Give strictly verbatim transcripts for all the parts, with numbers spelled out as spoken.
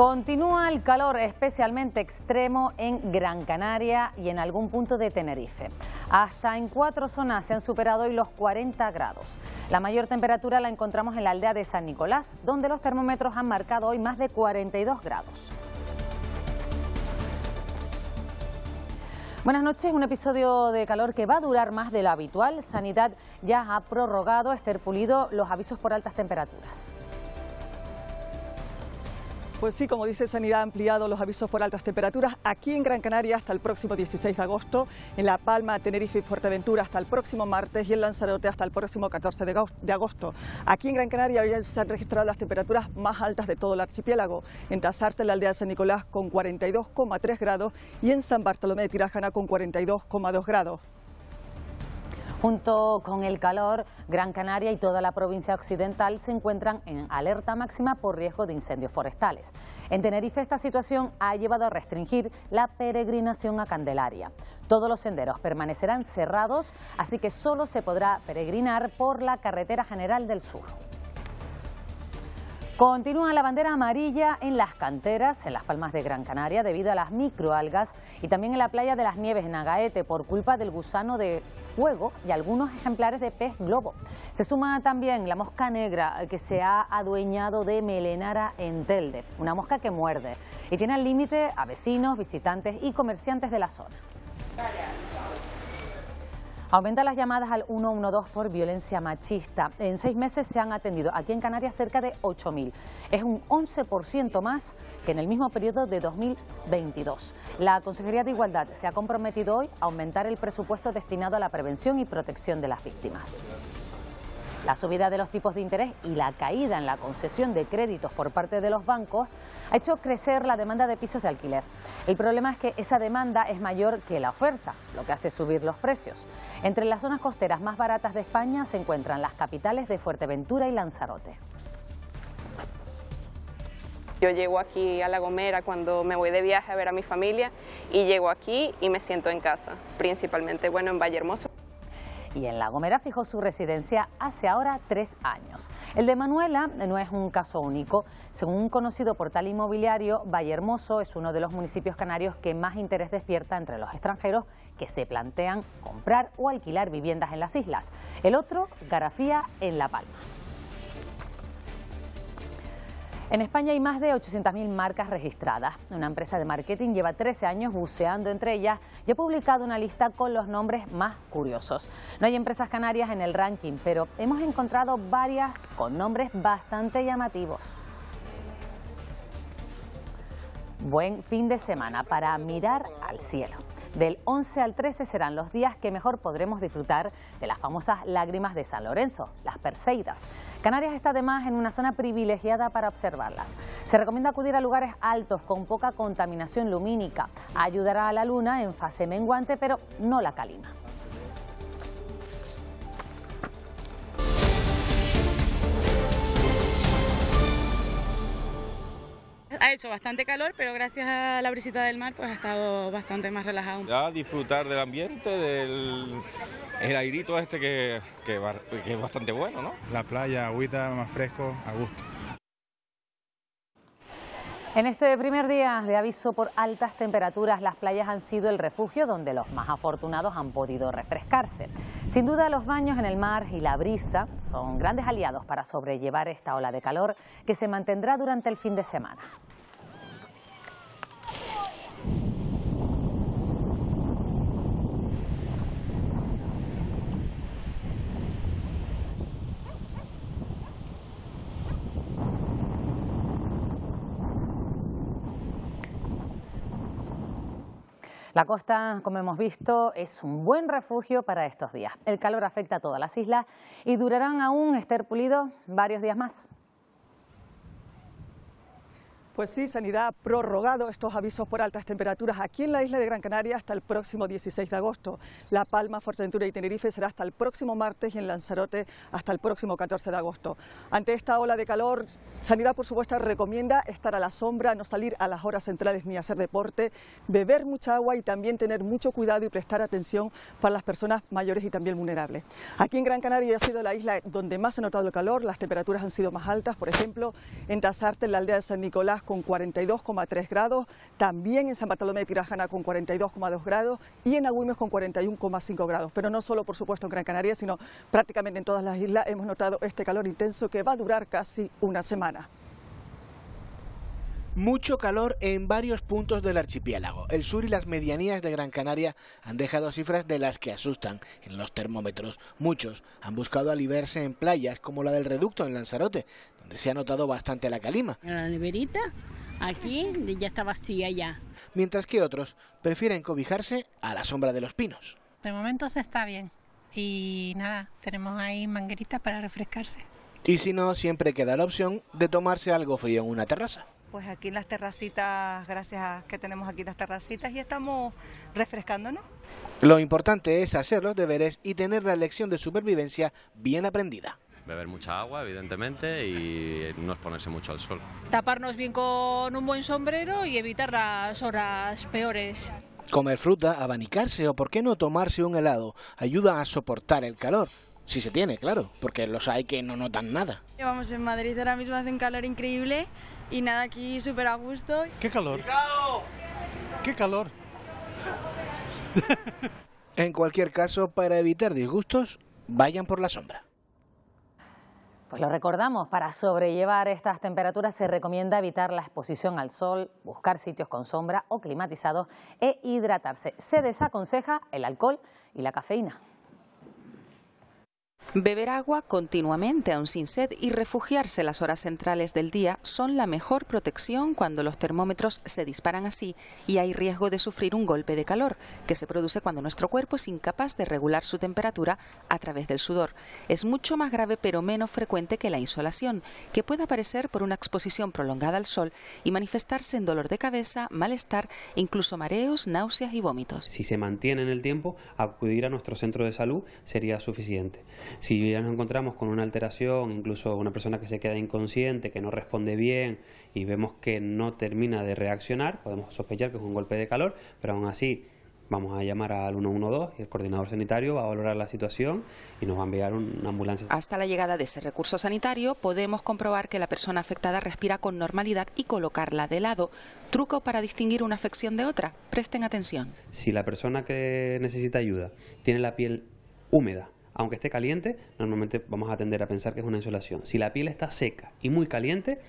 Continúa el calor especialmente extremo en Gran Canaria y en algún punto de Tenerife. Hasta en cuatro zonas se han superado hoy los cuarenta grados. La mayor temperatura la encontramos en la aldea de San Nicolás, donde los termómetros han marcado hoy más de cuarenta y dos grados. Buenas noches, un episodio de calor que va a durar más de lo habitual. Sanidad ya ha prorrogado, Esther Pulido, los avisos por altas temperaturas. Pues sí, como dice Sanidad, ha ampliado los avisos por altas temperaturas aquí en Gran Canaria hasta el próximo dieciséis de agosto, en La Palma, Tenerife y Fuerteventura hasta el próximo martes y en Lanzarote hasta el próximo catorce de agosto. Aquí en Gran Canaria ya se han registrado las temperaturas más altas de todo el archipiélago, en Tazarte, en la aldea de San Nicolás, con cuarenta y dos coma tres grados y en San Bartolomé de Tirajana con cuarenta y dos coma dos grados. Junto con el calor, Gran Canaria y toda la provincia occidental se encuentran en alerta máxima por riesgo de incendios forestales. En Tenerife esta situación ha llevado a restringir la peregrinación a Candelaria. Todos los senderos permanecerán cerrados, así que solo se podrá peregrinar por la Carretera General del Sur. Continúa la bandera amarilla en las canteras, en Las Palmas de Gran Canaria, debido a las microalgas y también en la playa de las Nieves, en Agaete, por culpa del gusano de fuego y algunos ejemplares de pez globo. Se suma también la mosca negra que se ha adueñado de Melenara en Telde, una mosca que muerde y tiene al límite a vecinos, visitantes y comerciantes de la zona. Aumentan las llamadas al uno uno dos por violencia machista. En seis meses se han atendido aquí en Canarias cerca de ocho mil. Es un once por ciento más que en el mismo periodo de dos mil veintidós. La Consejería de Igualdad se ha comprometido hoy a aumentar el presupuesto destinado a la prevención y protección de las víctimas. La subida de los tipos de interés y la caída en la concesión de créditos por parte de los bancos ha hecho crecer la demanda de pisos de alquiler. El problema es que esa demanda es mayor que la oferta, lo que hace subir los precios. Entre las zonas costeras más baratas de España se encuentran las capitales de Fuerteventura y Lanzarote. Yo llego aquí a La Gomera cuando me voy de viaje a ver a mi familia y llego aquí y me siento en casa, principalmente bueno en Vallehermoso. Y en La Gomera fijó su residencia hace ahora tres años. El de Manuela no es un caso único. Según un conocido portal inmobiliario, Vallehermoso es uno de los municipios canarios que más interés despierta entre los extranjeros que se plantean comprar o alquilar viviendas en las islas. El otro, Garafía, en La Palma. En España hay más de ochocientas mil marcas registradas. Una empresa de marketing lleva trece años buceando entre ellas y ha publicado una lista con los nombres más curiosos. No hay empresas canarias en el ranking, pero hemos encontrado varias con nombres bastante llamativos. Buen fin de semana para mirar al cielo. Del once al trece serán los días que mejor podremos disfrutar de las famosas lágrimas de San Lorenzo, las Perseidas. Canarias está además en una zona privilegiada para observarlas. Se recomienda acudir a lugares altos con poca contaminación lumínica. Ayudará a la luna en fase menguante, pero no la calima. Ha hecho bastante calor, pero gracias a la brisita del mar pues ha estado bastante más relajado. Ya disfrutar del ambiente, del el airito este que, que, que es bastante bueno, ¿no? La playa, agüita, más fresco, a gusto. En este primer día de aviso por altas temperaturas, las playas han sido el refugio donde los más afortunados han podido refrescarse. Sin duda, los baños en el mar y la brisa son grandes aliados para sobrellevar esta ola de calor que se mantendrá durante el fin de semana. La costa, como hemos visto, es un buen refugio para estos días. El calor afecta a todas las islas y durarán aún, Esther Pulido, varios días más. Pues sí, Sanidad ha prorrogado estos avisos por altas temperaturas aquí en la isla de Gran Canaria hasta el próximo dieciséis de agosto. La Palma, Fuerteventura y Tenerife será hasta el próximo martes y en Lanzarote hasta el próximo catorce de agosto. Ante esta ola de calor, Sanidad por supuesto recomienda estar a la sombra, no salir a las horas centrales ni hacer deporte, beber mucha agua y también tener mucho cuidado y prestar atención para las personas mayores y también vulnerables. Aquí en Gran Canaria ha sido la isla donde más se ha notado el calor, las temperaturas han sido más altas, por ejemplo, en Tazarte, en la aldea de San Nicolás, con cuarenta y dos coma tres grados, también en San Bartolomé de Tirajana con cuarenta y dos coma dos grados y en Agüimes con cuarenta y uno coma cinco grados. Pero no solo, por supuesto, en Gran Canaria, sino prácticamente en todas las islas hemos notado este calor intenso que va a durar casi una semana. Mucho calor en varios puntos del archipiélago. El sur y las medianías de Gran Canaria han dejado cifras de las que asustan en los termómetros. Muchos han buscado aliviarse en playas como la del Reducto en Lanzarote, donde se ha notado bastante la calima. La neverita aquí ya está vacía ya. Mientras que otros prefieren cobijarse a la sombra de los pinos. De momento se está bien y nada, tenemos ahí mangueritas para refrescarse. Y si no, siempre queda la opción de tomarse algo frío en una terraza. Pues aquí las terracitas, gracias a que tenemos aquí las terracitas y estamos refrescándonos. Lo importante es hacer los deberes y tener la lección de supervivencia bien aprendida. Beber mucha agua, evidentemente, y no exponerse mucho al sol. Taparnos bien con un buen sombrero y evitar las horas peores. Comer fruta, abanicarse o, por qué no, tomarse un helado ayuda a soportar el calor. Si se tiene, claro, porque los hay que no notan nada. Vamos, en Madrid ahora mismo hace un calor increíble y nada, aquí súper a gusto. ¡Qué calor! ¡Qué calor! En cualquier caso, para evitar disgustos, vayan por la sombra. Pues lo recordamos, para sobrellevar estas temperaturas se recomienda evitar la exposición al sol, buscar sitios con sombra o climatizados e hidratarse. Se desaconseja el alcohol y la cafeína. Beber agua continuamente aun sin sed y refugiarse las horas centrales del día son la mejor protección cuando los termómetros se disparan así y hay riesgo de sufrir un golpe de calor que se produce cuando nuestro cuerpo es incapaz de regular su temperatura a través del sudor. Es mucho más grave pero menos frecuente que la insolación, que puede aparecer por una exposición prolongada al sol y manifestarse en dolor de cabeza, malestar, incluso mareos, náuseas y vómitos. Si se mantiene en el tiempo, acudir a nuestro centro de salud sería suficiente. Si ya nos encontramos con una alteración, incluso una persona que se queda inconsciente, que no responde bien y vemos que no termina de reaccionar, podemos sospechar que es un golpe de calor, pero aún así vamos a llamar al uno uno dos y el coordinador sanitario va a valorar la situación y nos va a enviar una ambulancia. Hasta la llegada de ese recurso sanitario podemos comprobar que la persona afectada respira con normalidad y colocarla de lado. Truco para distinguir una afección de otra. Presten atención. Si la persona que necesita ayuda tiene la piel húmeda, aunque esté caliente, normalmente vamos a tender a pensar que es una insolación. Si la piel está seca y muy caliente,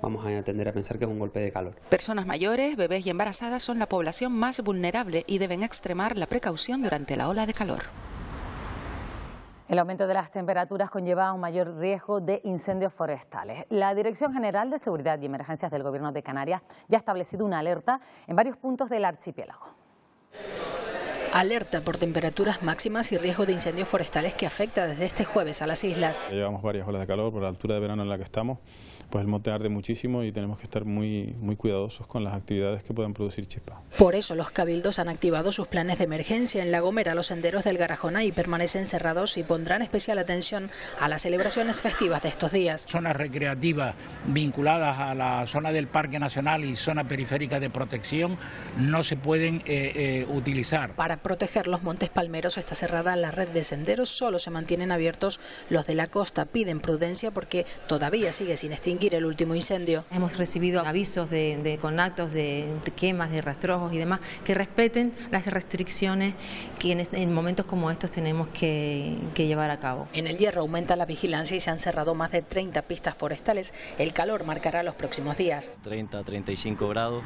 vamos a tender a pensar que es un golpe de calor. Personas mayores, bebés y embarazadas son la población más vulnerable y deben extremar la precaución durante la ola de calor. El aumento de las temperaturas conlleva un mayor riesgo de incendios forestales. La Dirección General de Seguridad y Emergencias del Gobierno de Canarias ya ha establecido una alerta en varios puntos del archipiélago. Alerta por temperaturas máximas y riesgo de incendios forestales que afecta desde este jueves a las islas. Llevamos varias olas de calor por la altura de verano en la que estamos, pues el monte arde muchísimo y tenemos que estar muy, muy cuidadosos con las actividades que puedan producir chispas. Por eso los cabildos han activado sus planes de emergencia. En La Gomera los senderos del Garajona y permanecen cerrados y pondrán especial atención a las celebraciones festivas de estos días. Zonas recreativas vinculadas a la zona del Parque Nacional y zona periférica de protección no se pueden eh, eh, utilizar. Para proteger los montes palmeros está cerrada la red de senderos, solo se mantienen abiertos los de la costa. Piden prudencia porque todavía sigue sin extinguir el último incendio. Hemos recibido avisos de, de con actos de quemas, de rastrojos y demás, que respeten las restricciones que en, en momentos como estos tenemos que, que llevar a cabo. En El Hierro aumenta la vigilancia y se han cerrado más de treinta pistas forestales. El calor marcará los próximos días. treinta a treinta y cinco grados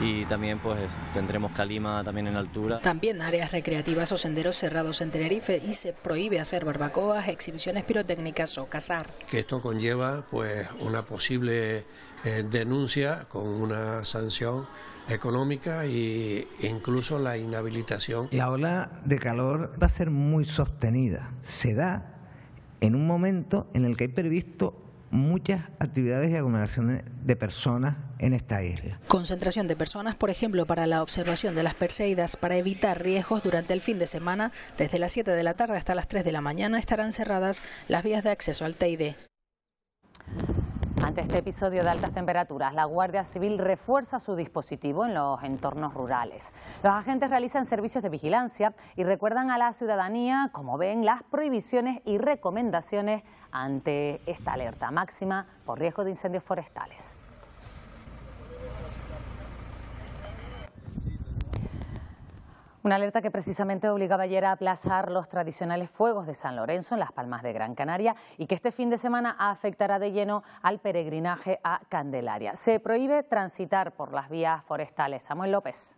y también pues tendremos calima también en altura. También en áreas recreativas o senderos cerrados en Tenerife y se prohíbe hacer barbacoas, exhibiciones pirotécnicas o cazar. Que esto conlleva pues una posible eh, denuncia con una sanción económica e incluso la inhabilitación. La ola de calor va a ser muy sostenida. Se da en un momento en el que hay previsto muchas actividades y aglomeraciones de personas en esta isla. Concentración de personas, por ejemplo, para la observación de las Perseidas, para evitar riesgos durante el fin de semana. Desde las siete de la tarde hasta las tres de la mañana estarán cerradas las vías de acceso al Telde. Ante este episodio de altas temperaturas, la Guardia Civil refuerza su dispositivo en los entornos rurales. Los agentes realizan servicios de vigilancia y recuerdan a la ciudadanía, como ven, las prohibiciones y recomendaciones ante esta alerta máxima por riesgo de incendios forestales. Una alerta que precisamente obligaba ayer a aplazar los tradicionales fuegos de San Lorenzo en Las Palmas de Gran Canaria y que este fin de semana afectará de lleno al peregrinaje a Candelaria. Se prohíbe transitar por las vías forestales. Samuel López.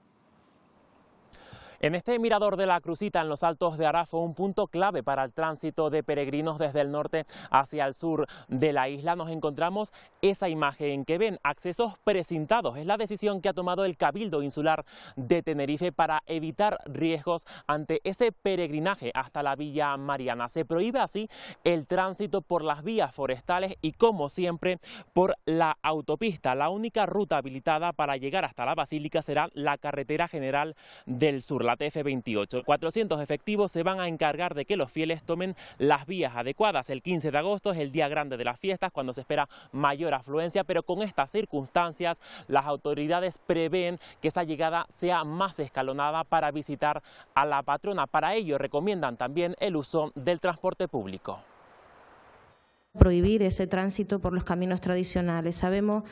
En este mirador de la Crucita, en los Altos de Arafo, un punto clave para el tránsito de peregrinos desde el norte hacia el sur de la isla, nos encontramos esa imagen que ven, accesos precintados. Es la decisión que ha tomado el Cabildo Insular de Tenerife para evitar riesgos ante ese peregrinaje hasta la Villa Mariana. Se prohíbe así el tránsito por las vías forestales y, como siempre, por la autopista. La única ruta habilitada para llegar hasta la Basílica será la Carretera General del Sur, la T F veintiocho. cuatrocientos efectivos se van a encargar de que los fieles tomen las vías adecuadas. El quince de agosto es el día grande de las fiestas, cuando se espera mayor afluencia, pero con estas circunstancias las autoridades prevén que esa llegada sea más escalonada para visitar a la patrona. Para ello recomiendan también el uso del transporte público. Prohibir ese tránsito por los caminos tradicionales. Sabemos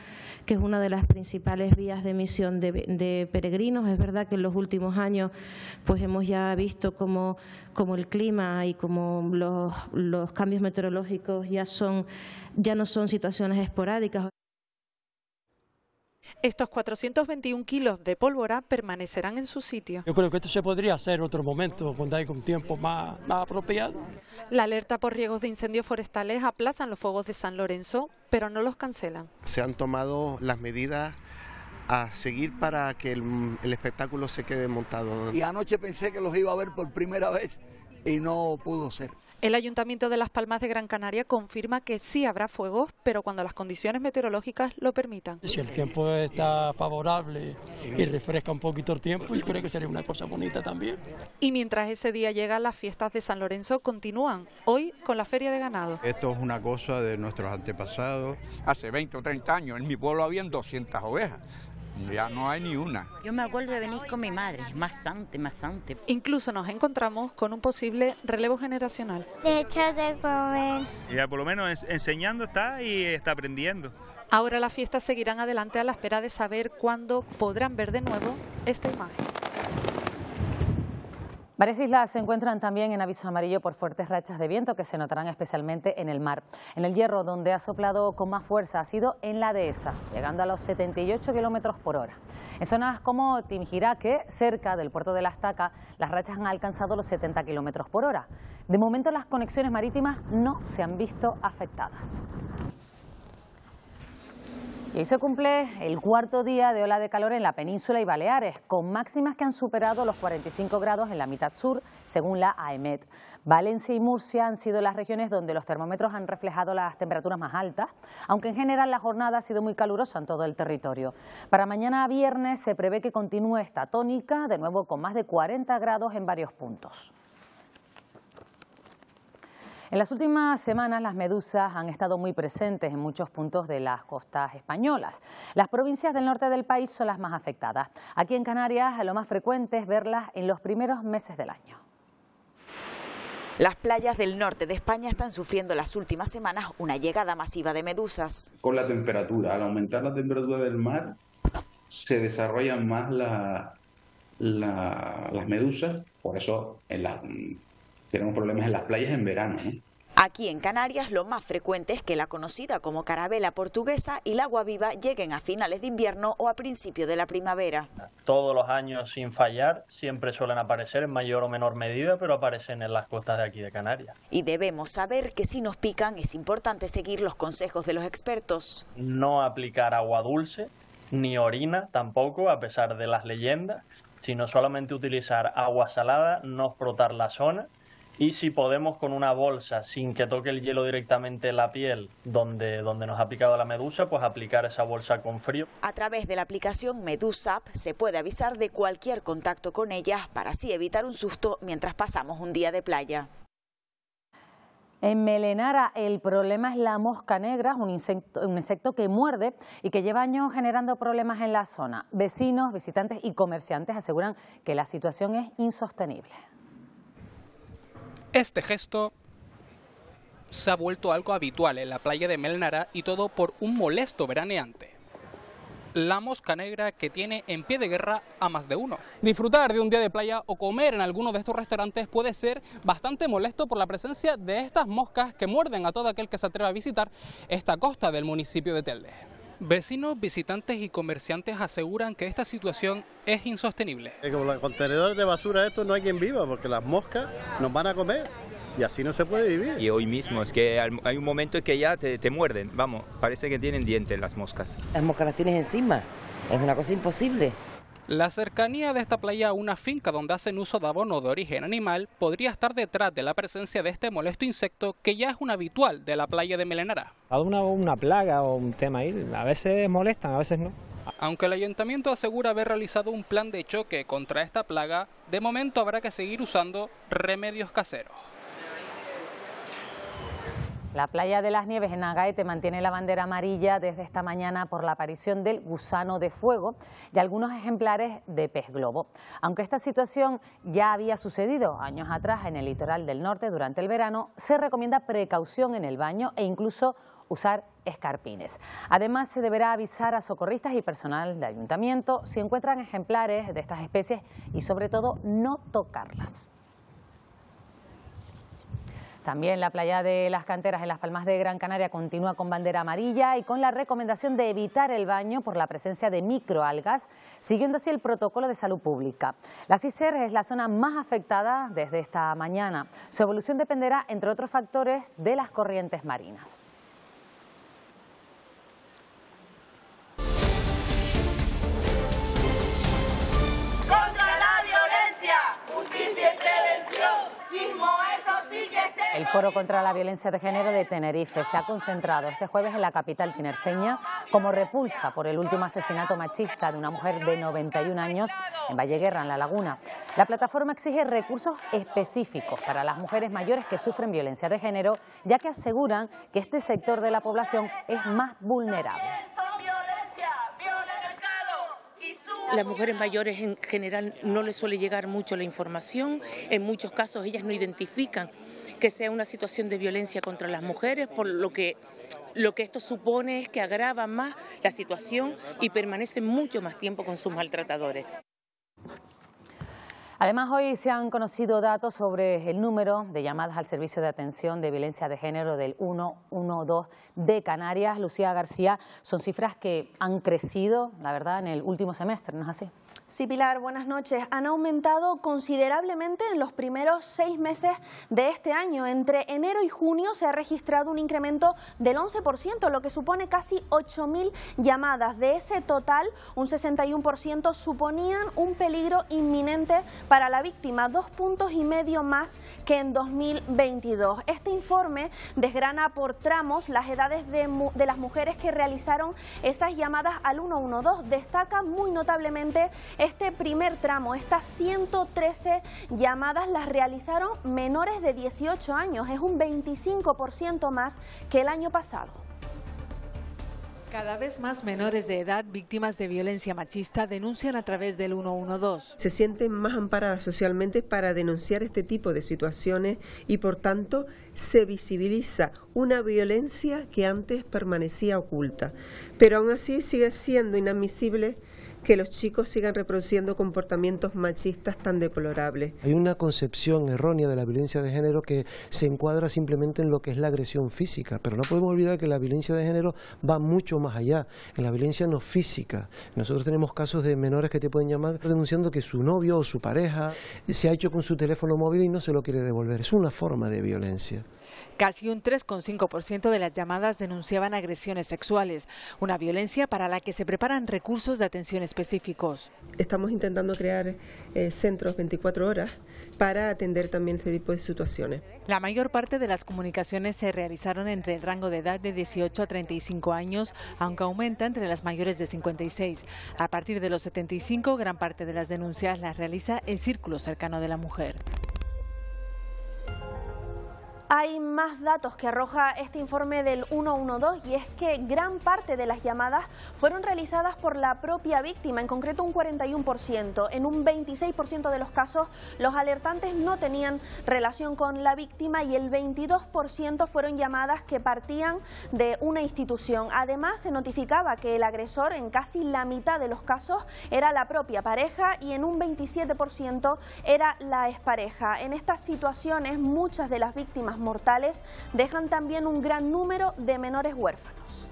que es una de las principales vías de emisión de, de peregrinos. Es verdad que en los últimos años pues hemos ya visto como, como el clima y como los, los cambios meteorológicos ya, son, ya no son situaciones esporádicas. Estos cuatrocientos veintiún kilos de pólvora permanecerán en su sitio. Yo creo que esto se podría hacer en otro momento, cuando hay un tiempo más, más apropiado. La alerta por riesgos de incendios forestales aplazan los fuegos de San Lorenzo, pero no los cancelan. Se han tomado las medidas a seguir para que el, el espectáculo se quede montado. Y anoche pensé que los iba a ver por primera vez y no pudo ser. El Ayuntamiento de Las Palmas de Gran Canaria confirma que sí habrá fuegos, pero cuando las condiciones meteorológicas lo permitan. Si el tiempo está favorable y refresca un poquito el tiempo, yo creo que sería una cosa bonita también. Y mientras ese día llegan, las fiestas de San Lorenzo continúan, hoy con la Feria de Ganado. Esto es una cosa de nuestros antepasados. Hace veinte o treinta años en mi pueblo habían doscientas ovejas. Ya no hay ni una. Yo me acuerdo de venir con mi madre, más sante, más sante. Incluso nos encontramos con un posible relevo generacional. De hecho, de comer. Ya por lo menos enseñando está y está aprendiendo. Ahora las fiestas seguirán adelante a la espera de saber cuándo podrán ver de nuevo esta imagen. Varias islas se encuentran también en aviso amarillo por fuertes rachas de viento que se notarán especialmente en el mar. En El Hierro, donde ha soplado con más fuerza, ha sido en la Dehesa, llegando a los setenta y ocho kilómetros por hora. En zonas como Timijiraque, cerca del puerto de La Estaca, las rachas han alcanzado los setenta kilómetros por hora. De momento, las conexiones marítimas no se han visto afectadas. Y hoy se cumple el cuarto día de ola de calor en la península y Baleares, con máximas que han superado los cuarenta y cinco grados en la mitad sur, según la A E M E T. Valencia y Murcia han sido las regiones donde los termómetros han reflejado las temperaturas más altas, aunque en general la jornada ha sido muy calurosa en todo el territorio. Para mañana viernes se prevé que continúe esta tónica, de nuevo con más de cuarenta grados en varios puntos. En las últimas semanas las medusas han estado muy presentes en muchos puntos de las costas españolas. Las provincias del norte del país son las más afectadas. Aquí en Canarias lo más frecuente es verlas en los primeros meses del año. Las playas del norte de España están sufriendo las últimas semanas una llegada masiva de medusas. Con la temperatura, al aumentar la temperatura del mar, se desarrollan más la, la, las medusas, por eso en la... tenemos problemas en las playas en verano, ¿eh? Aquí en Canarias lo más frecuente es que la conocida como carabela portuguesa y la guaviva lleguen a finales de invierno o a principio de la primavera. Todos los años sin fallar, siempre suelen aparecer en mayor o menor medida, pero aparecen en las costas de aquí de Canarias. Y debemos saber que si nos pican es importante seguir los consejos de los expertos. No aplicar agua dulce, ni orina tampoco, a pesar de las leyendas, sino solamente utilizar agua salada, no frotar la zona. Y si podemos, con una bolsa, sin que toque el hielo directamente la piel donde, donde nos ha picado la medusa, pues aplicar esa bolsa con frío. A través de la aplicación Medusa App se puede avisar de cualquier contacto con ellas para así evitar un susto mientras pasamos un día de playa. En Melenara el problema es la mosca negra, un insecto, un insecto que muerde y que lleva años generando problemas en la zona. Vecinos, visitantes y comerciantes aseguran que la situación es insostenible. Este gesto se ha vuelto algo habitual en la playa de Melenara y todo por un molesto veraneante. la mosca negra que tiene en pie de guerra a más de uno. Disfrutar de un día de playa o comer en alguno de estos restaurantes puede ser bastante molesto por la presencia de estas moscas que muerden a todo aquel que se atreva a visitar esta costa del municipio de Telde. Vecinos, visitantes y comerciantes aseguran que esta situación es insostenible. Como los contenedores de basura estos no hay quien viva porque las moscas nos van a comer. Y así no se puede vivir. Y hoy mismo es que hay un momento en que ya te, te muerden, vamos, parece que tienen dientes las moscas. Las moscas las tienes encima, es una cosa imposible. La cercanía de esta playa a una finca donde hacen uso de abono de origen animal podría estar detrás de la presencia de este molesto insecto que ya es un habitual de la playa de Melenara. Una, una plaga o un tema ahí, a veces molestan, a veces no. Aunque el ayuntamiento asegura haber realizado un plan de choque contra esta plaga, de momento habrá que seguir usando remedios caseros. La playa de las Nieves en Nagaete mantiene la bandera amarilla desde esta mañana por la aparición del gusano de fuego y algunos ejemplares de pez globo. Aunque esta situación ya había sucedido años atrás en el litoral del norte durante el verano, se recomienda precaución en el baño e incluso usar escarpines. Además, se deberá avisar a socorristas y personal de ayuntamiento si encuentran ejemplares de estas especies y sobre todo no tocarlas. También la playa de Las Canteras en Las Palmas de Gran Canaria continúa con bandera amarilla y con la recomendación de evitar el baño por la presencia de microalgas, siguiendo así el protocolo de salud pública. La CISER es la zona más afectada desde esta mañana. Su evolución dependerá, entre otros factores, de las corrientes marinas. El Foro contra la Violencia de Género de Tenerife se ha concentrado este jueves en la capital tinerfeña como repulsa por el último asesinato machista de una mujer de noventa y un años en Valle Guerra, en La Laguna. La plataforma exige recursos específicos para las mujeres mayores que sufren violencia de género, ya que aseguran que este sector de la población es más vulnerable. Las mujeres mayores en general no les suele llegar mucho la información, en muchos casos ellas no identifican que sea una situación de violencia contra las mujeres, por lo que lo que esto supone es que agrava más la situación y permanecen mucho más tiempo con sus maltratadores. Además, hoy se han conocido datos sobre el número de llamadas al Servicio de Atención de Violencia de Género del uno uno dos de Canarias. Lucía García, son cifras que han crecido, la verdad, en el último semestre, ¿no es así? Sí, Pilar, buenas noches. Han aumentado considerablemente en los primeros seis meses de este año. Entre enero y junio se ha registrado un incremento del once por ciento, lo que supone casi ocho mil llamadas. De ese total, un sesenta y uno por ciento suponían un peligro inminente para la víctima, dos puntos y medio más que en dos mil veintidós. Este informe desgrana por tramos las edades de, de las mujeres que realizaron esas llamadas al uno uno dos. Destaca muy notablemente este primer tramo, estas ciento trece llamadas las realizaron menores de dieciocho años, es un veinticinco por ciento más que el año pasado. Cada vez más menores de edad víctimas de violencia machista denuncian a través del uno uno dos. Se sienten más amparadas socialmente para denunciar este tipo de situaciones y por tanto se visibiliza una violencia que antes permanecía oculta. Pero aún así sigue siendo inadmisible que los chicos sigan reproduciendo comportamientos machistas tan deplorables. Hay una concepción errónea de la violencia de género que se encuadra simplemente en lo que es la agresión física, pero no podemos olvidar que la violencia de género va mucho más allá, en la violencia no física. Nosotros tenemos casos de menores que te pueden llamar denunciando que su novio o su pareja se ha hecho con su teléfono móvil y no se lo quiere devolver. Es una forma de violencia. Casi un tres coma cinco por ciento de las llamadas denunciaban agresiones sexuales, una violencia para la que se preparan recursos de atención específicos. Estamos intentando crear eh, centros veinticuatro horas para atender también este tipo de situaciones. La mayor parte de las comunicaciones se realizaron entre el rango de edad de dieciocho a treinta y cinco años, aunque aumenta entre las mayores de cincuenta y seis. A partir de los setenta y cinco, gran parte de las denuncias las realiza el círculo cercano de la mujer. Hay más datos que arroja este informe del uno uno dos y es que gran parte de las llamadas fueron realizadas por la propia víctima, en concreto un cuarenta y uno por ciento. En un veintiséis por ciento de los casos los alertantes no tenían relación con la víctima y el veintidós por ciento fueron llamadas que partían de una institución. Además, se notificaba que el agresor en casi la mitad de los casos era la propia pareja y en un veintisiete por ciento era la expareja. En estas situaciones muchas de las víctimas mortales dejan también un gran número de menores huérfanos.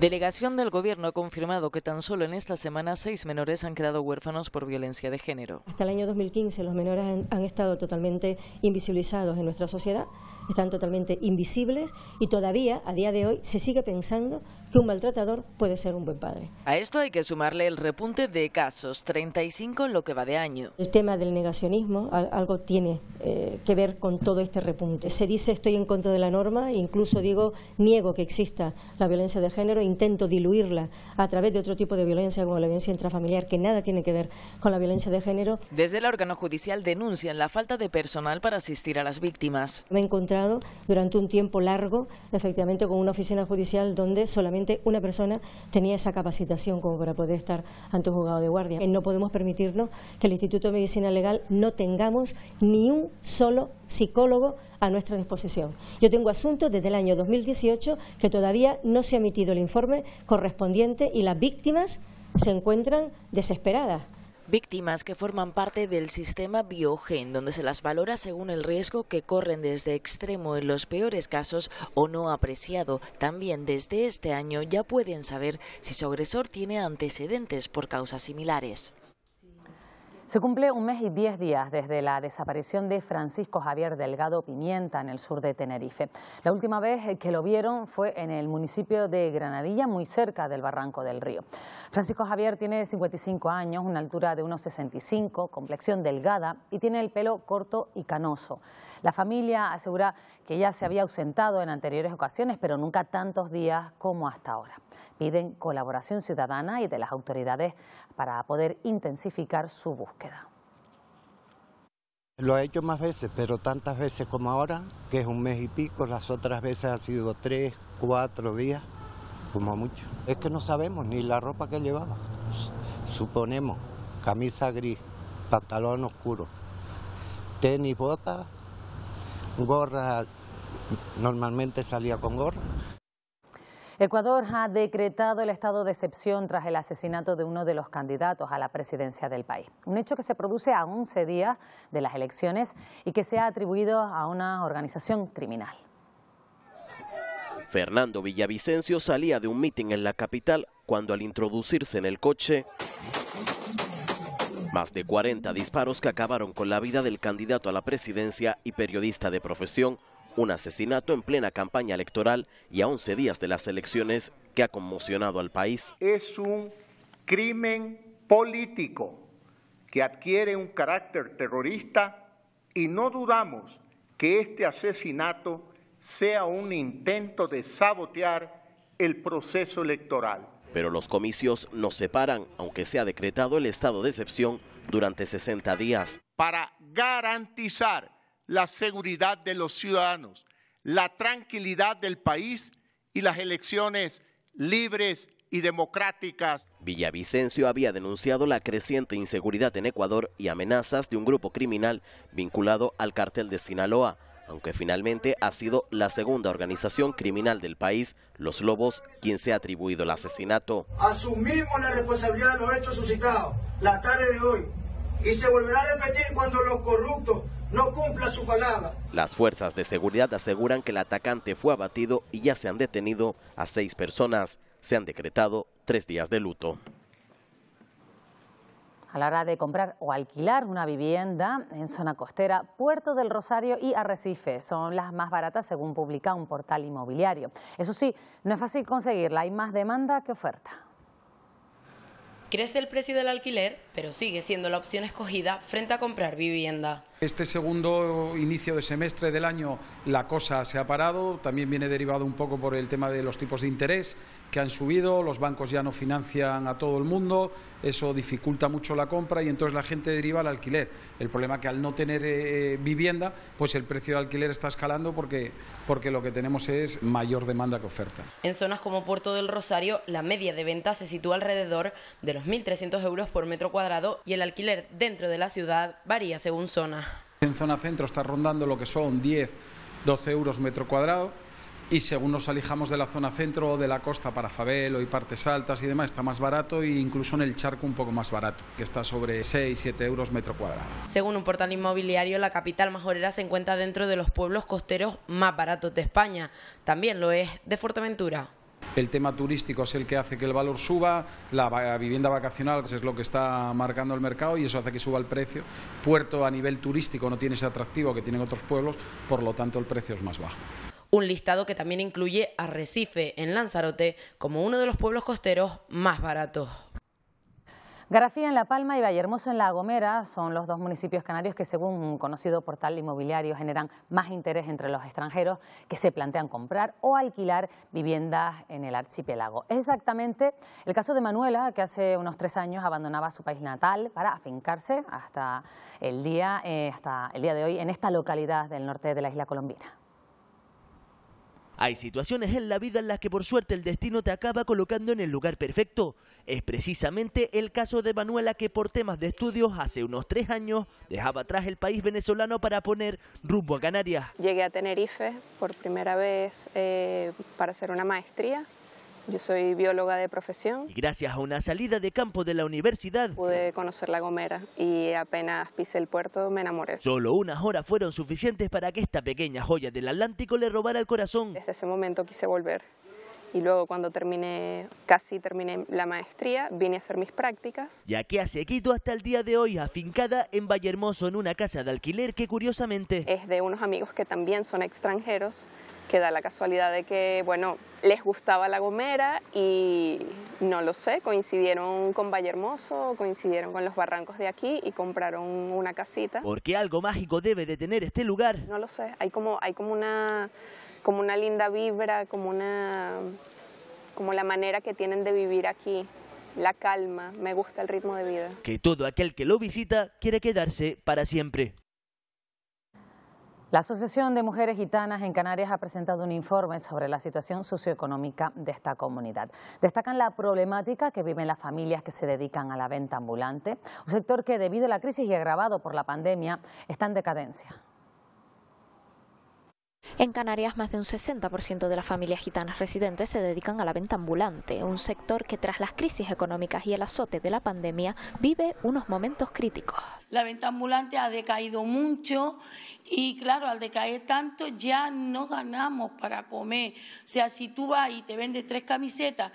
Delegación del Gobierno ha confirmado que tan solo en esta semana seis menores han quedado huérfanos por violencia de género. Hasta el año dos mil quince los menores han, han estado totalmente invisibilizados en nuestra sociedad, están totalmente invisibles y todavía a día de hoy se sigue pensando que un maltratador puede ser un buen padre. A esto hay que sumarle el repunte de casos, treinta y cinco en lo que va de año. El tema del negacionismo algo tiene eh, que ver con todo este repunte. Se dice estoy en contra de la norma, incluso digo niego que exista la violencia de género, intento diluirla a través de otro tipo de violencia como la violencia intrafamiliar que nada tiene que ver con la violencia de género. Desde el órgano judicial denuncian la falta de personal para asistir a las víctimas. Me he encontrado durante un tiempo largo efectivamente con una oficina judicial donde solamente una persona tenía esa capacitación como para poder estar ante un juzgado de guardia. No podemos permitirnos que el Instituto de Medicina Legal no tengamos ni un solo psicólogo a nuestra disposición. Yo tengo asuntos desde el año dos mil dieciocho que todavía no se ha emitido el informe correspondiente y las víctimas se encuentran desesperadas. Víctimas que forman parte del sistema Biogen, donde se las valora según el riesgo que corren desde extremo en los peores casos o no apreciado. También desde este año ya pueden saber si su agresor tiene antecedentes por causas similares. Se cumple un mes y diez días desde la desaparición de Francisco Javier Delgado Pimienta en el sur de Tenerife. La última vez que lo vieron fue en el municipio de Granadilla, muy cerca del barranco del río. Francisco Javier tiene cincuenta y cinco años, una altura de unos sesenta y cinco, complexión delgada y tiene el pelo corto y canoso. La familia asegura que ya se había ausentado en anteriores ocasiones, pero nunca tantos días como hasta ahora. Piden colaboración ciudadana y de las autoridades para poder intensificar su búsqueda. Lo ha hecho más veces, pero tantas veces como ahora, que es un mes y pico, las otras veces ha sido tres, cuatro días, como mucho. Es que no sabemos ni la ropa que llevaba. Suponemos camisa gris, pantalón oscuro, tenis, botas, gorra, normalmente salía con gorra. Ecuador ha decretado el estado de excepción tras el asesinato de uno de los candidatos a la presidencia del país. Un hecho que se produce a once días de las elecciones y que se ha atribuido a una organización criminal. Fernando Villavicencio salía de un mitin en la capital cuando al introducirse en el coche, más de cuarenta disparos que acabaron con la vida del candidato a la presidencia y periodista de profesión. Un asesinato en plena campaña electoral y a once días de las elecciones que ha conmocionado al país. Es un crimen político que adquiere un carácter terrorista y no dudamos que este asesinato sea un intento de sabotear el proceso electoral. Pero los comicios no se paran, aunque sea decretado el estado de excepción durante sesenta días. Para garantizar la seguridad de los ciudadanos, la tranquilidad del país y las elecciones libres y democráticas. Villavicencio había denunciado la creciente inseguridad en Ecuador y amenazas de un grupo criminal vinculado al cartel de Sinaloa, aunque finalmente ha sido la segunda organización criminal del país, Los Lobos, quien se ha atribuido el asesinato. Asumimos la responsabilidad de los hechos suscitados la tarde de hoy y se volverá a repetir cuando los corruptos no cumpla su palabra. Las fuerzas de seguridad aseguran que el atacante fue abatido y ya se han detenido a seis personas. Se han decretado tres días de luto. A la hora de comprar o alquilar una vivienda en zona costera, Puerto del Rosario y Arrecife son las más baratas según publica un portal inmobiliario. Eso sí, no es fácil conseguirla, hay más demanda que oferta. Crece el precio del alquiler, pero sigue siendo la opción escogida frente a comprar vivienda. Este segundo inicio de semestre del año la cosa se ha parado, también viene derivado un poco por el tema de los tipos de interés que han subido, los bancos ya no financian a todo el mundo, eso dificulta mucho la compra y entonces la gente deriva al alquiler. El problema es que al no tener eh, vivienda, pues el precio del alquiler está escalando porque, porque lo que tenemos es mayor demanda que oferta. En zonas como Puerto del Rosario, la media de venta se sitúa alrededor de los mil trescientos euros por metro cuadrado y el alquiler dentro de la ciudad varía según zona. En zona centro está rondando lo que son diez, doce euros metro cuadrado y según nos alijamos de la zona centro o de la costa para Fabelo y partes altas y demás está más barato e incluso en el charco un poco más barato, que está sobre seis, siete euros metro cuadrado. Según un portal inmobiliario, la capital majorera se encuentra dentro de los pueblos costeros más baratos de España, también lo es de Fuerteventura. El tema turístico es el que hace que el valor suba, la vivienda vacacional es lo que está marcando el mercado y eso hace que suba el precio. Puerto a nivel turístico no tiene ese atractivo que tienen otros pueblos, por lo tanto el precio es más bajo. Un listado que también incluye Arrecife en Lanzarote como uno de los pueblos costeros más baratos. Garafía en La Palma y Vallehermoso en La Gomera son los dos municipios canarios que, según un conocido portal inmobiliario, generan más interés entre los extranjeros que se plantean comprar o alquilar viviendas en el archipiélago. Es exactamente el caso de Manuela, que hace unos tres años abandonaba su país natal para afincarse hasta el día, eh, hasta el día de hoy en esta localidad del norte de la isla colombina. Hay situaciones en la vida en las que por suerte el destino te acaba colocando en el lugar perfecto. Es precisamente el caso de Manuela, que por temas de estudios hace unos tres años dejaba atrás el país venezolano para poner rumbo a Canarias. Llegué a Tenerife por primera vez eh, para hacer una maestría. Yo soy bióloga de profesión. Y gracias a una salida de campo de la universidad pude conocer La Gomera y apenas pisé el puerto me enamoré. Solo unas horas fueron suficientes para que esta pequeña joya del Atlántico le robara el corazón. Desde ese momento quise volver. Y luego cuando terminé, casi terminé la maestría, vine a hacer mis prácticas. Y aquí a Sequito hasta el día de hoy, afincada en Vallehermoso en una casa de alquiler que curiosamente es de unos amigos que también son extranjeros, que da la casualidad de que, bueno, les gustaba La Gomera y no lo sé, coincidieron con Vallehermoso, coincidieron con los barrancos de aquí y compraron una casita. Porque algo mágico debe de tener este lugar. No lo sé, hay como, hay como una... como una linda vibra, como, una, como la manera que tienen de vivir aquí, la calma, me gusta el ritmo de vida. Que todo aquel que lo visita quiere quedarse para siempre. La Asociación de Mujeres Gitanas en Canarias ha presentado un informe sobre la situación socioeconómica de esta comunidad. Destacan la problemática que viven las familias que se dedican a la venta ambulante, un sector que debido a la crisis y agravado por la pandemia está en decadencia. En Canarias, más de un sesenta por ciento de las familias gitanas residentes se dedican a la venta ambulante, un sector que tras las crisis económicas y el azote de la pandemia vive unos momentos críticos. La venta ambulante ha decaído mucho y claro, al decaer tanto ya no ganamos para comer. O sea, si tú vas y te vendes tres camisetas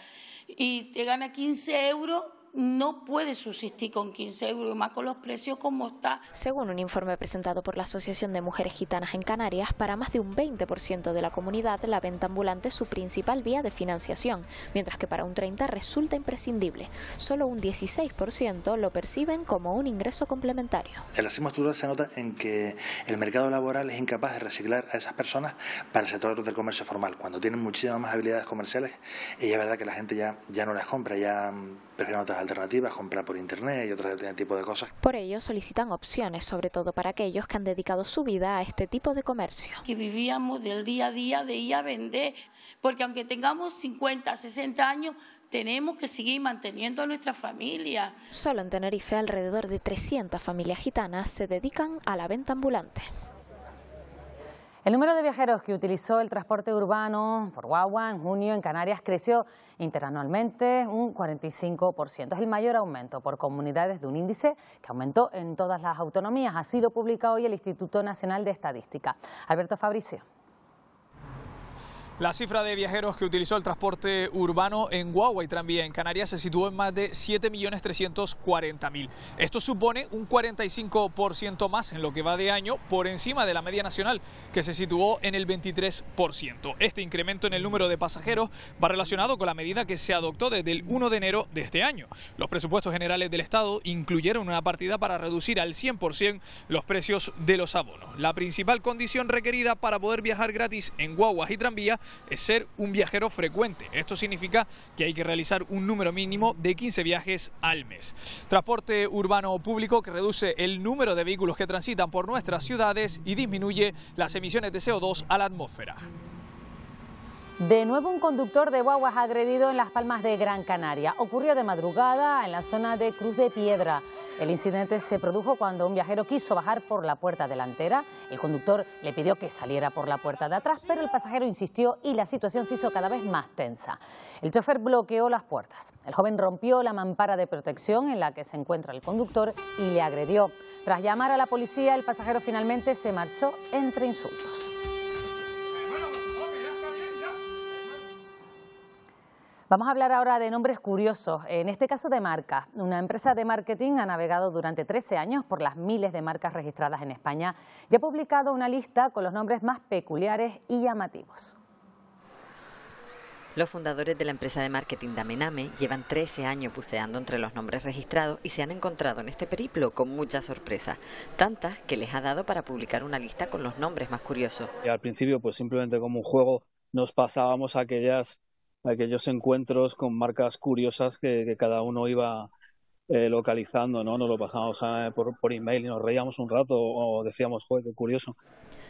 y te ganas quince euros, no puede subsistir con quince euros, más con los precios como está. Según un informe presentado por la Asociación de Mujeres Gitanas en Canarias, para más de un veinte por ciento de la comunidad la venta ambulante es su principal vía de financiación, mientras que para un treinta por ciento resulta imprescindible. Solo un dieciséis por ciento lo perciben como un ingreso complementario. El racismo estructural se nota en que el mercado laboral es incapaz de reciclar a esas personas para el sector del comercio formal. Cuando tienen muchísimas más habilidades comerciales, es verdad que la gente ya, ya no las compra, ya prefieren otras alternativas, comprar por internet y otro tipo de cosas. Por ello solicitan opciones, sobre todo para aquellos que han dedicado su vida a este tipo de comercio. Que vivíamos del día a día de ir a vender, porque aunque tengamos cincuenta, sesenta años, tenemos que seguir manteniendo a nuestra familia. Solo en Tenerife alrededor de trescientas familias gitanas se dedican a la venta ambulante. El número de viajeros que utilizó el transporte urbano por guagua en junio en Canarias creció interanualmente un cuarenta y cinco por ciento. Es el mayor aumento por comunidades de un índice que aumentó en todas las autonomías. Así lo publica hoy el Instituto Nacional de Estadística. Alberto Fabricio. La cifra de viajeros que utilizó el transporte urbano en guagua y tranvía en Canarias se situó en más de siete millones trescientos cuarenta mil. Esto supone un cuarenta y cinco por ciento más en lo que va de año, por encima de la media nacional, que se situó en el veintitrés por ciento. Este incremento en el número de pasajeros va relacionado con la medida que se adoptó desde el uno de enero de este año. Los presupuestos generales del Estado incluyeron una partida para reducir al cien por ciento los precios de los abonos. La principal condición requerida para poder viajar gratis en guaguas y tranvía es ser un viajero frecuente. Esto significa que hay que realizar un número mínimo de quince viajes al mes. Transporte urbano público que reduce el número de vehículos que transitan por nuestras ciudades y disminuye las emisiones de C O dos a la atmósfera. De nuevo un conductor de guaguas agredido en Las Palmas de Gran Canaria. Ocurrió de madrugada en la zona de Cruz de Piedra. El incidente se produjo cuando un viajero quiso bajar por la puerta delantera. El conductor le pidió que saliera por la puerta de atrás, pero el pasajero insistió y la situación se hizo cada vez más tensa. El chofer bloqueó las puertas. El joven rompió la mampara de protección en la que se encuentra el conductor y le agredió. Tras llamar a la policía, el pasajero finalmente se marchó entre insultos. Vamos a hablar ahora de nombres curiosos, en este caso de marcas. Una empresa de marketing ha navegado durante trece años por las miles de marcas registradas en España y ha publicado una lista con los nombres más peculiares y llamativos. Los fundadores de la empresa de marketing Damename llevan trece años buceando entre los nombres registrados y se han encontrado en este periplo con muchas sorpresas, tantas que les ha dado para publicar una lista con los nombres más curiosos. Y al principio, pues simplemente como un juego, nos pasábamos a aquellas... aquellos encuentros con marcas curiosas que, que cada uno iba eh, localizando, ¿no? Nos lo pasábamos eh, por, por email y nos reíamos un rato o decíamos, joder, qué curioso.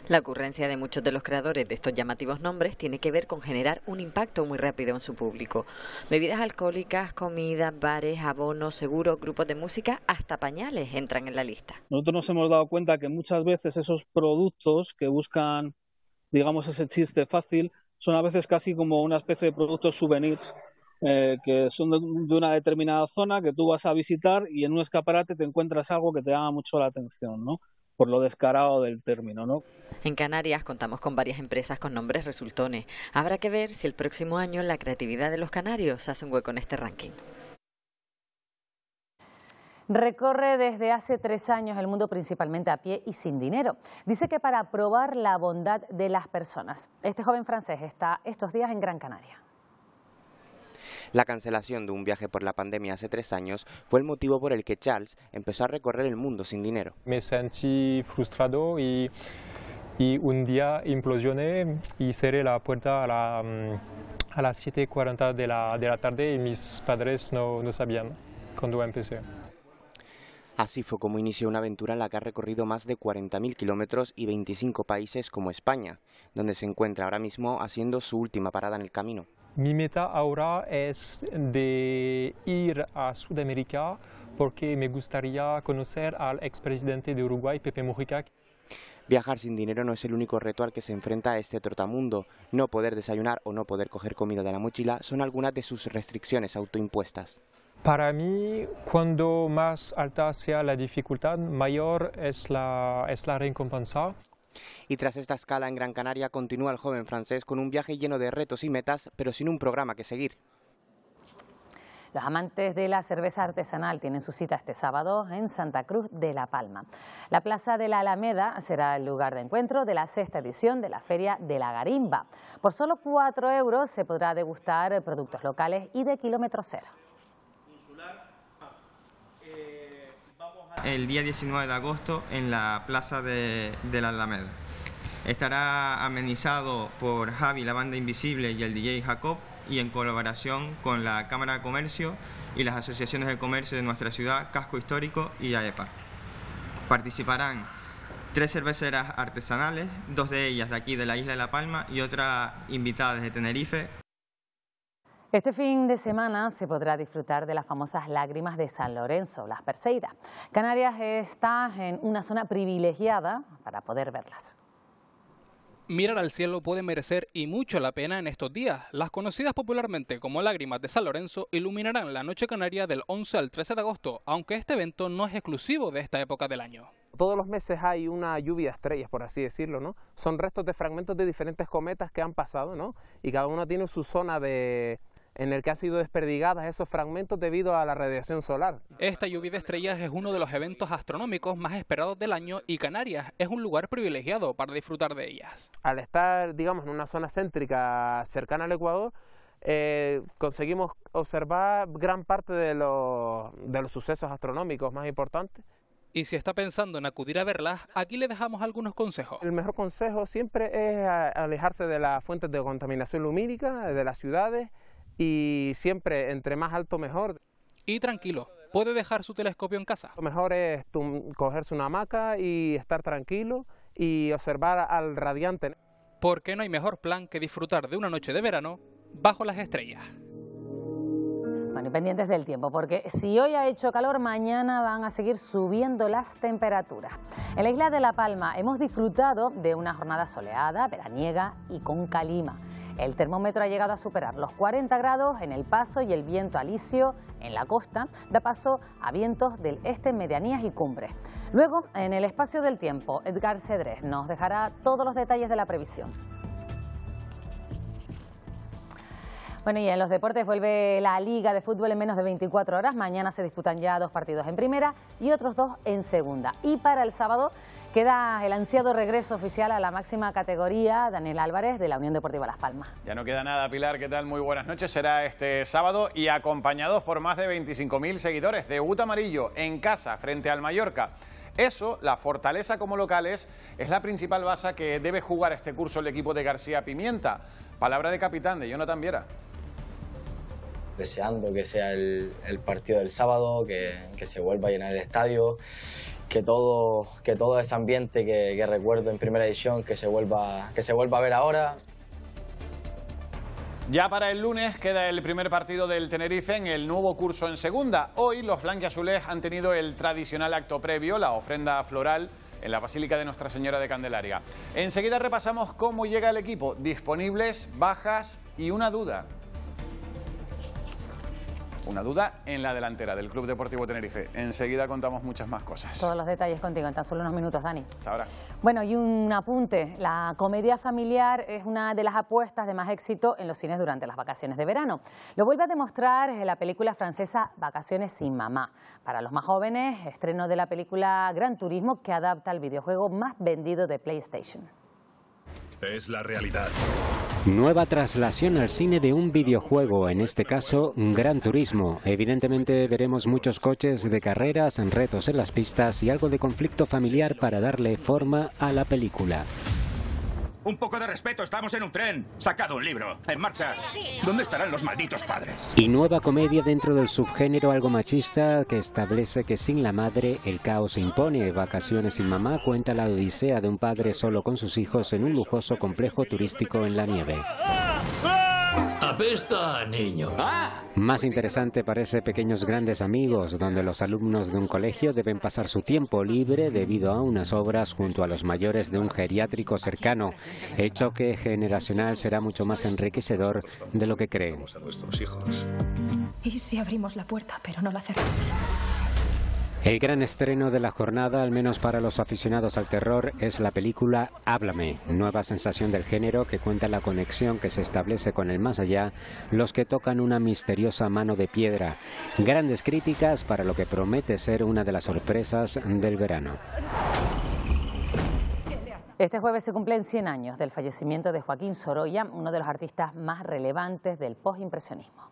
La ocurrencia de muchos de los creadores de estos llamativos nombres tiene que ver con generar un impacto muy rápido en su público. Bebidas alcohólicas, comidas, bares, abonos, seguros, grupos de música, hasta pañales entran en la lista. Nosotros nos hemos dado cuenta que muchas veces esos productos que buscan, digamos, ese chiste fácil, son a veces casi como una especie de productos souvenirs eh, que son de una determinada zona que tú vas a visitar y en un escaparate te encuentras algo que te llama mucho la atención, ¿no? Por lo descarado del término, ¿no? En Canarias contamos con varias empresas con nombres resultones. Habrá que ver si el próximo año la creatividad de los canarios hace un hueco en este ranking. Recorre desde hace tres años el mundo principalmente a pie y sin dinero. Dice que para probar la bondad de las personas. Este joven francés está estos días en Gran Canaria. La cancelación de un viaje por la pandemia hace tres años fue el motivo por el que Charles empezó a recorrer el mundo sin dinero. Me sentí frustrado y, y un día implosioné y cerré la puerta a la, a las siete y cuarenta de la, de la tarde y mis padres no, no sabían cuando empecé. Así fue como inició una aventura en la que ha recorrido más de cuarenta mil kilómetros y veinticinco países como España, donde se encuentra ahora mismo haciendo su última parada en el camino. Mi meta ahora es de ir a Sudamérica porque me gustaría conocer al expresidente de Uruguay, Pepe Mujica. Viajar sin dinero no es el único reto al que se enfrenta este trotamundo. No poder desayunar o no poder coger comida de la mochila son algunas de sus restricciones autoimpuestas. Para mí, cuando más alta sea la dificultad, mayor es la, es la recompensa. Y tras esta escala en Gran Canaria, continúa el joven francés con un viaje lleno de retos y metas, pero sin un programa que seguir. Los amantes de la cerveza artesanal tienen su cita este sábado en Santa Cruz de La Palma. La Plaza de la Alameda será el lugar de encuentro de la sexta edición de la Feria de la Garimba. Por solo cuatro euros se podrá degustar productos locales y de kilómetro cero. El día diecinueve de agosto en la Plaza de, de la Alameda. Estará amenizado por Javi, la banda Invisible y el D J Jacob, y en colaboración con la Cámara de Comercio y las asociaciones de comercio de nuestra ciudad, Casco Histórico y AEPA. Participarán tres cerveceras artesanales, dos de ellas de aquí de la isla de La Palma y otra invitada desde Tenerife. Este fin de semana se podrá disfrutar de las famosas lágrimas de San Lorenzo, las Perseidas. Canarias está en una zona privilegiada para poder verlas. Mirar al cielo puede merecer y mucho la pena en estos días. Las conocidas popularmente como lágrimas de San Lorenzo iluminarán la noche canaria del once al trece de agosto, aunque este evento no es exclusivo de esta época del año. Todos los meses hay una lluvia de estrellas, por así decirlo, ¿no? Son restos de fragmentos de diferentes cometas que han pasado, ¿no? Y cada uno tiene su zona de... en el que han sido desperdigadas esos fragmentos debido a la radiación solar. Esta lluvia de estrellas es uno de los eventos astronómicos más esperados del año y Canarias es un lugar privilegiado para disfrutar de ellas. Al estar, digamos, en una zona céntrica cercana al Ecuador, eh, conseguimos observar gran parte de los, de los sucesos astronómicos más importantes. Y si está pensando en acudir a verlas, aquí le dejamos algunos consejos. El mejor consejo siempre es alejarse de las fuentes de contaminación lumínica, de las ciudades, y siempre, entre más alto mejor. Y tranquilo, puede dejar su telescopio en casa. Lo mejor es cogerse una hamaca y estar tranquilo y observar al radiante. Porque no hay mejor plan que disfrutar de una noche de verano bajo las estrellas. Bueno, y pendientes del tiempo, porque si hoy ha hecho calor, mañana van a seguir subiendo las temperaturas. En la isla de La Palma hemos disfrutado de una jornada soleada, veraniega y con calima. El termómetro ha llegado a superar los cuarenta grados en el paso y el viento alisio en la costa da paso a vientos del este, medianías y cumbres. Luego, en el espacio del tiempo, Edgar Cedrés nos dejará todos los detalles de la previsión. Bueno, y en los deportes vuelve la Liga de Fútbol en menos de veinticuatro horas. Mañana se disputan ya dos partidos en primera y otros dos en segunda. Y para el sábado queda el ansiado regreso oficial a la máxima categoría, Daniel Álvarez, de la Unión Deportiva Las Palmas. Ya no queda nada, Pilar. ¿Qué tal? Muy buenas noches. Será este sábado y acompañados por más de veinticinco mil seguidores. Debut amarillo en casa frente al Mallorca. Eso, la fortaleza como locales, es la principal baza que debe jugar este curso el equipo de García Pimienta. Palabra de capitán de Jonathan Viera. Deseando que sea el, el partido del sábado, que, que se vuelva a llenar el estadio, que todo, que todo ese ambiente que, que recuerdo en primera edición, que se vuelva, que se vuelva a ver ahora. Ya para el lunes queda el primer partido del Tenerife en el nuevo curso en segunda. Hoy los blanquiazules han tenido el tradicional acto previo, la ofrenda floral, en la Basílica de Nuestra Señora de Candelaria. Enseguida repasamos cómo llega el equipo, disponibles, bajas y una duda. Una duda en la delantera del Club Deportivo Tenerife. Enseguida contamos muchas más cosas. Todos los detalles contigo en tan solo unos minutos, Dani. Hasta ahora. Bueno, y un apunte. La comedia familiar es una de las apuestas de más éxito en los cines durante las vacaciones de verano. Lo vuelve a demostrar la película francesa Vacaciones sin mamá. Para los más jóvenes, estreno de la película Gran Turismo, que adapta al videojuego más vendido de PlayStation. Es la realidad. Nueva traslación al cine de un videojuego, en este caso Gran Turismo. Evidentemente veremos muchos coches de carreras, retos en las pistas y algo de conflicto familiar para darle forma a la película. Un poco de respeto, estamos en un tren. Sacado un libro, en marcha. ¿Dónde estarán los malditos padres? Y nueva comedia dentro del subgénero algo machista que establece que sin la madre el caos se impone. Vacaciones sin mamá cuenta la odisea de un padre solo con sus hijos en un lujoso complejo turístico en la nieve. Apesta a niños. Más interesante parece Pequeños Grandes Amigos, donde los alumnos de un colegio deben pasar su tiempo libre debido a unas obras junto a los mayores de un geriátrico cercano. El choque generacional será mucho más enriquecedor de lo que creen. ¿Y si abrimos la puerta, pero no la cerramos? El gran estreno de la jornada, al menos para los aficionados al terror, es la película Háblame, nueva sensación del género que cuenta la conexión que se establece con el más allá, los que tocan una misteriosa mano de piedra. Grandes críticas para lo que promete ser una de las sorpresas del verano. Este jueves se cumplen cien años del fallecimiento de Joaquín Sorolla, uno de los artistas más relevantes del postimpresionismo.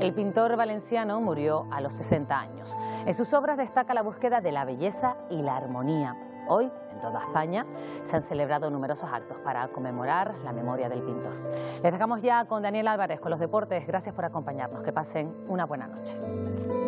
El pintor valenciano murió a los sesenta años. En sus obras destaca la búsqueda de la belleza y la armonía. Hoy, en toda España, se han celebrado numerosos actos para conmemorar la memoria del pintor. Les dejamos ya con Daniel Álvarez con los deportes. Gracias por acompañarnos. Que pasen una buena noche.